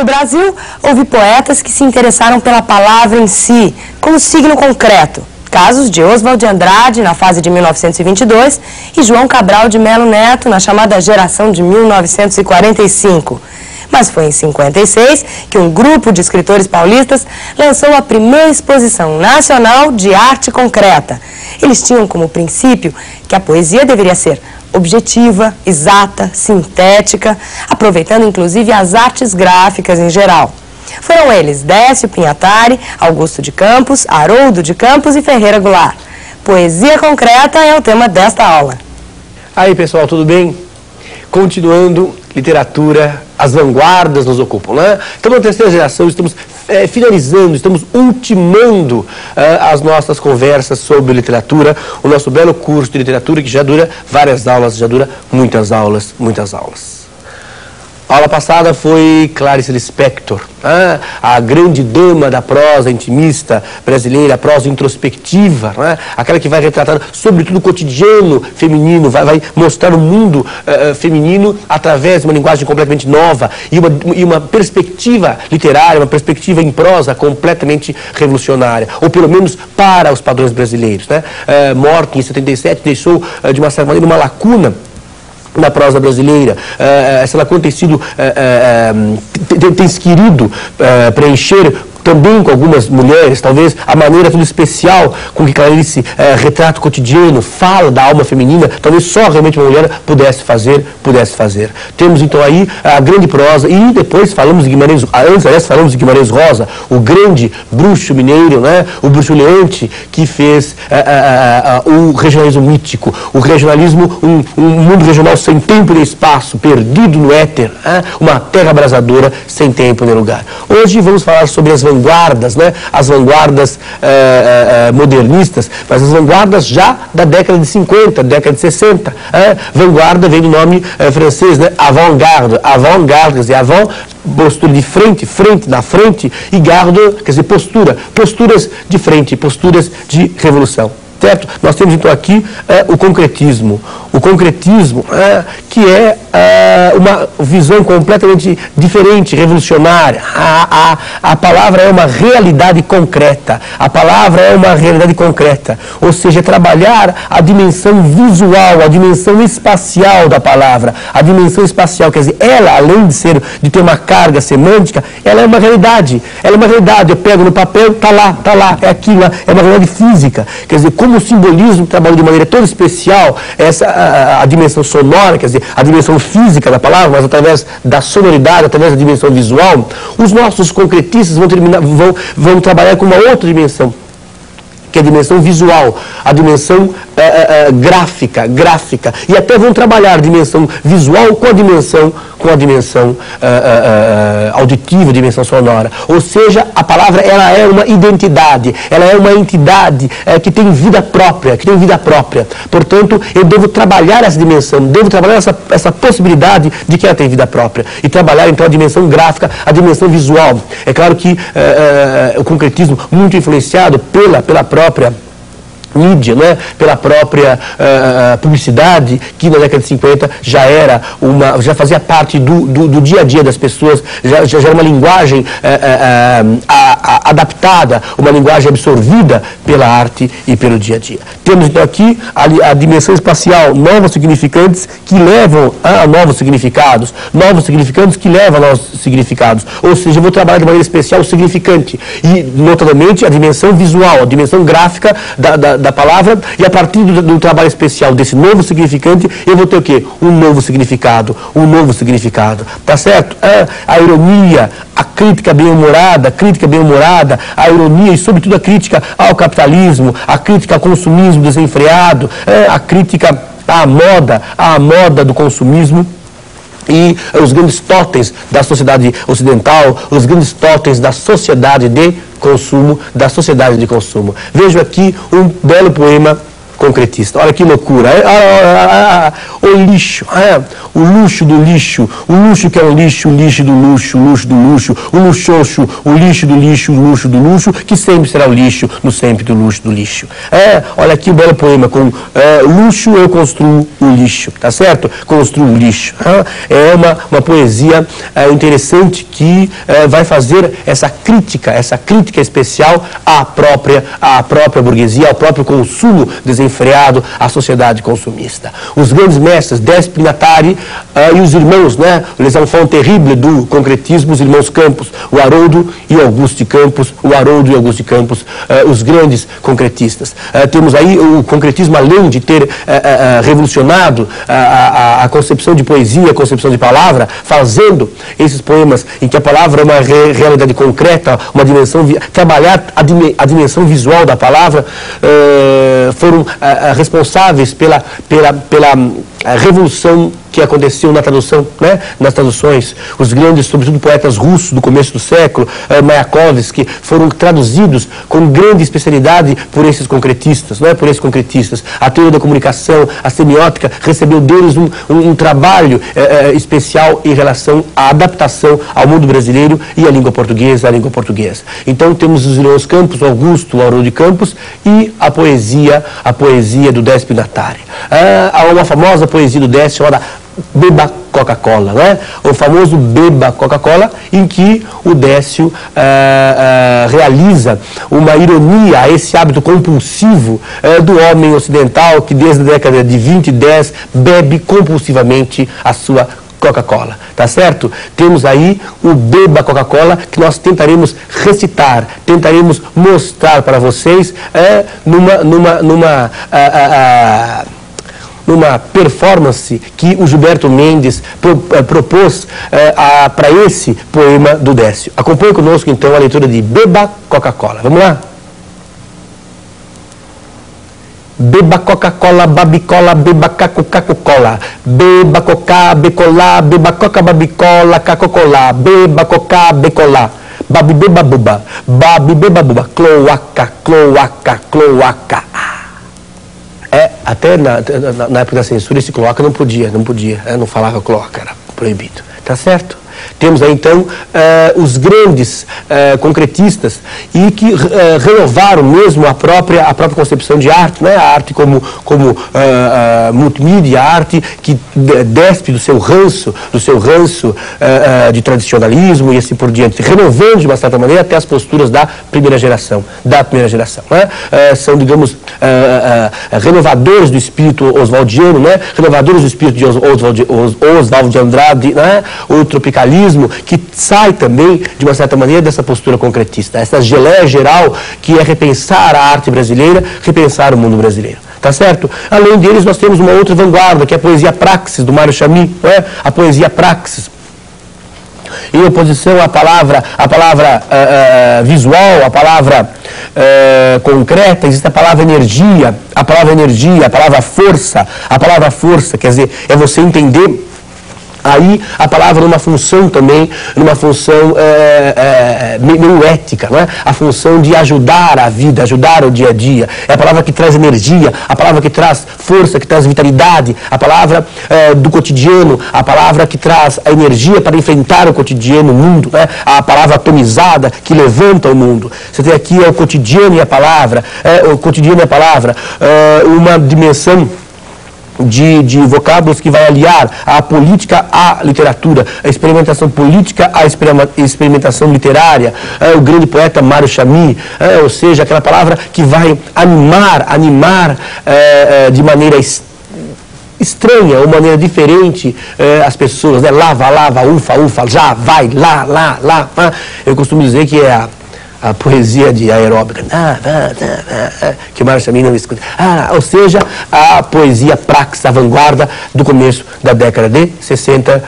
No Brasil, houve poetas que se interessaram pela palavra em si, como signo concreto. Casos de Oswald de Andrade, na fase de 1922, e João Cabral de Melo Neto, na chamada geração de 1945. Mas foi em 1956 que um grupo de escritores paulistas lançou a primeira exposição nacional de arte concreta. Eles tinham como princípio que a poesia deveria ser objetiva, exata, sintética, aproveitando inclusive as artes gráficas em geral. Foram eles Décio Pignatari, Augusto de Campos, Haroldo de Campos e Ferreira Goulart. Poesia concreta é o tema desta aula. Aí pessoal, tudo bem? Continuando, literatura, as vanguardas nos ocupam, né? Estamos na terceira geração, estamos finalizando, estamos ultimando as nossas conversas sobre literatura, o nosso belo curso de literatura que já dura várias aulas, já dura muitas aulas. A aula passada foi Clarice Lispector, né? A grande dama da prosa intimista brasileira, a prosa introspectiva, né? Aquela que vai retratar, sobretudo, o cotidiano feminino, vai mostrar o mundo feminino através de uma linguagem completamente nova e uma perspectiva literária, uma perspectiva em prosa completamente revolucionária, ou pelo menos para os padrões brasileiros, né? Morte, em 77, deixou, de uma certa maneira, uma lacuna na prosa brasileira. Essa lacuna tem se querido preencher também com algumas mulheres, talvez a maneira tudo especial com que Clarice retrata o cotidiano, fala da alma feminina, talvez só realmente uma mulher pudesse fazer. Temos então aí a grande prosa, e depois falamos de Guimarães, Guimarães Rosa, o grande bruxo mineiro, né? O bruxuleante que fez o regionalismo mítico, o regionalismo, um mundo regional sem tempo nem espaço, perdido no éter, né? Uma terra abrasadora sem tempo nem lugar. Hoje vamos falar sobre as vanguardas, né? As vanguardas modernistas, mas as vanguardas já da década de 50, década de 60. Vanguarda vem do nome francês, né? Avant-garde, avant-garde, avant, postura de frente, frente, na frente, e garde, quer dizer, postura, posturas de frente, posturas de revolução. Certo? Nós temos então aqui o concretismo que é uma visão completamente diferente, revolucionária. A palavra é uma realidade concreta, ou seja, trabalhar a dimensão visual, a dimensão espacial da palavra, a dimensão espacial, quer dizer, ela, além de ter uma carga semântica, ela é uma realidade, eu pego no papel, tá lá, é aquilo, é uma realidade física, quer dizer, como o simbolismo trabalha de maneira toda especial essa, a dimensão sonora, quer dizer, a dimensão física da palavra, mas através da sonoridade, através da dimensão visual, os nossos concretistas vão trabalhar com uma outra dimensão, que é a dimensão visual, a dimensão gráfica, e até vão trabalhar a dimensão visual com a dimensão auditiva, dimensão sonora. Ou seja, a palavra ela é uma identidade, ela é uma entidade que tem vida própria, Portanto, eu devo trabalhar essa dimensão, devo trabalhar essa possibilidade de que ela tem vida própria e trabalhar então a dimensão gráfica, a dimensão visual. É claro que o concretismo, muito influenciado pela própria mídia, né? Pela própria publicidade, que na década de 50 já fazia parte do dia a dia das pessoas, já era uma linguagem adaptada, uma linguagem absorvida pela arte e pelo dia a dia. Temos então aqui a dimensão espacial, novos significantes que levam a novos significados, ou seja, eu vou trabalhar de maneira especial o significante e, notadamente, a dimensão visual, a dimensão gráfica da palavra, e a partir do trabalho especial desse novo significante, eu vou ter o quê? Um novo significado, tá certo? A ironia, a crítica bem-humorada, a ironia e, sobretudo, a crítica ao capitalismo, a crítica ao consumismo desenfreado, a crítica à moda do consumismo, e os grandes totens da sociedade ocidental, os grandes totens da sociedade de consumo. Vejo aqui um belo poema concretista. Olha que loucura. O lixo. O luxo do lixo. O luxo que é o lixo do luxo, o luxo do luxo. O luxoxo, o lixo do lixo, o luxo do luxo, que sempre será o lixo no sempre do luxo do lixo. Olha que belo poema. Com luxo eu construo o lixo. Tá certo? Construo o lixo. É uma poesia interessante que vai fazer essa crítica especial à própria burguesia, ao próprio consumo desenfreado, à sociedade consumista. Os grandes mestres, Décio Pignatari e os irmãos, les enfants terribles do concretismo, os irmãos Campos, o Haroldo e Augusto de Campos, os grandes concretistas. Temos aí o concretismo, além de ter revolucionado a concepção de poesia, a concepção de palavra, fazendo esses poemas em que a palavra é uma realidade concreta, uma dimensão, trabalhar a dimensão visual da palavra, foram responsáveis pela revolução que aconteceu na tradução, nas traduções. Os grandes, sobretudo poetas russos do começo do século, Mayakovsky, foram traduzidos com grande especialidade por esses concretistas, A teoria da comunicação, a semiótica, recebeu deles um trabalho especial em relação à adaptação ao mundo brasileiro e à língua portuguesa, Então temos os irmãos Campos, Augusto, Haroldo de Campos, e a poesia do Décio Pignatari. Há uma famosa poesia do Décio chamada Beba Coca-Cola, o famoso Beba Coca-Cola, em que o Décio realiza uma ironia a esse hábito compulsivo do homem ocidental que desde a década de 20 e 10 bebe compulsivamente a sua Coca-Cola, tá certo? Temos aí o Beba Coca-Cola, que nós tentaremos recitar, tentaremos mostrar para vocês numa performance que o Gilberto Mendes propôs para esse poema do Décio. Acompanhe conosco então a leitura de Beba Coca-Cola. Vamos lá? Beba Coca-Cola, babicola, beba caco-caco-cola. Beba coca, becola, beba coca, babicola, caco-cola. Beba coca, becola. Babi, beba, buba. Babi, beba, buba. Cloaca, cloaca, cloaca. Até na época da censura, esse cloaca não podia, não falava cloaca, era proibido, tá certo? Temos aí então os grandes concretistas e que renovaram mesmo a própria concepção de arte, a arte como multimídia, a arte que despe do seu ranço de tradicionalismo e assim por diante, renovando de uma certa maneira até as posturas da primeira geração, são, digamos, renovadores do espírito oswaldiano, renovadores do espírito de Oswald de Andrade, o tropicalismo, que sai também, de uma certa maneira, dessa postura concretista, essa geleia geral que é repensar a arte brasileira, repensar o mundo brasileiro. Tá certo? Além deles, nós temos uma outra vanguarda, que é a poesia praxis, do Mário Chamie, a poesia praxis. Em oposição à palavra visual, à palavra concreta, existe a palavra energia, a palavra força, quer dizer, é você entender aí a palavra numa função meio ética, a função de ajudar a vida, ajudar o dia a dia. É a palavra que traz energia, a palavra que traz força, que traz vitalidade, a palavra do cotidiano, a palavra que traz a energia para enfrentar o cotidiano, o mundo, a palavra atomizada que levanta o mundo. Você tem aqui o cotidiano e a palavra, uma dimensão de vocábulos que vai aliar a política à literatura, a experimentação política à experimentação literária, o grande poeta Mário Chamie, ou seja, aquela palavra que vai animar de maneira estranha, ou maneira diferente as pessoas, lava, lava, ufa, ufa, já, vai, lá, lá, lá. Eu costumo dizer que é a poesia de aeróbica, que o Mário Chamie não escuta. Ou seja, a poesia praxis, a vanguarda do começo da década de 60,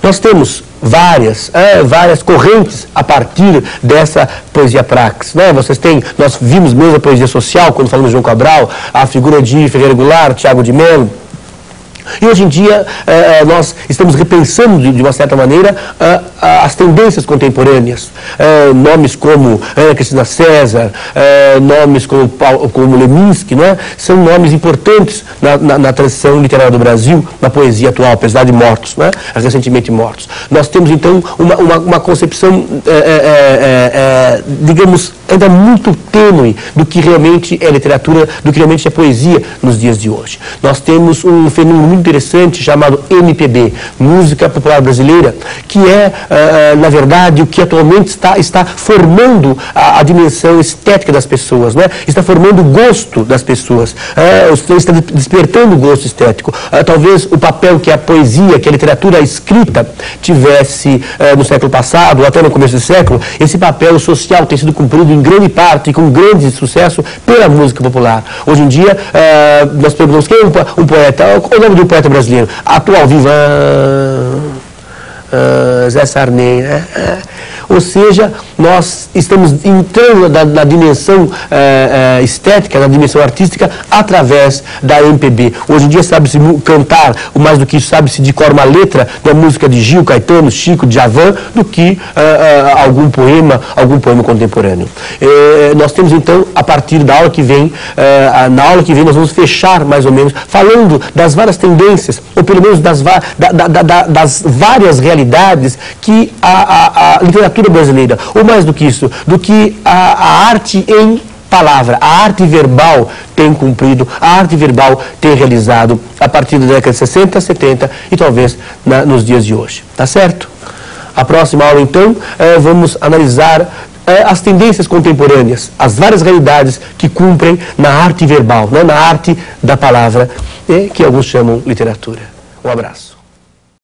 Nós temos várias correntes a partir dessa poesia praxis, nós vimos mesmo a poesia social, quando falamos de João Cabral, a figura de Ferreira Goulart, Tiago de Mello, E hoje em dia nós estamos repensando de uma certa maneira as tendências contemporâneas. Nomes como Ana Cristina César, nomes como Leminski, né? São nomes importantes na transição literária do Brasil, na poesia atual, apesar de mortos, né? Recentemente mortos. Nós temos então uma concepção, digamos, ainda muito tênue do que realmente é literatura, do que realmente é poesia nos dias de hoje. Nós temos um fenômeno muito interessante chamado MPB, Música Popular Brasileira, que é, na verdade, o que atualmente está formando a dimensão estética das pessoas, né? Está formando o gosto das pessoas, está despertando o gosto estético. Talvez o papel que a poesia, que a literatura escrita tivesse no século passado, ou até no começo do século, esse papel social tem sido cumprido em grande parte, com grande sucesso, pela música popular. Hoje em dia, nós perguntamos quem é um poeta, qual o nome de um poeta brasileiro? Atual, Djavan, Zé Sarney, né? Ou seja, nós estamos entrando na dimensão estética, na dimensão artística, através da MPB. Hoje em dia sabe-se cantar, mais do que sabe-se de cor uma letra da música de Gil, Caetano, Chico, Djavan, do que algum poema contemporâneo. Nós temos então, a partir da aula que vem, nós vamos fechar mais ou menos, falando das várias tendências, ou pelo menos das várias realidades que a literatura brasileira, ou mais do que isso, do que a arte em palavra, a arte verbal tem cumprido, a arte verbal tem realizado a partir da década de 60, 70 e talvez nos dias de hoje. Tá certo? A próxima aula, então, vamos analisar as tendências contemporâneas, as várias realidades que cumprem na arte verbal, né? Na arte da palavra, que alguns chamam literatura. Um abraço.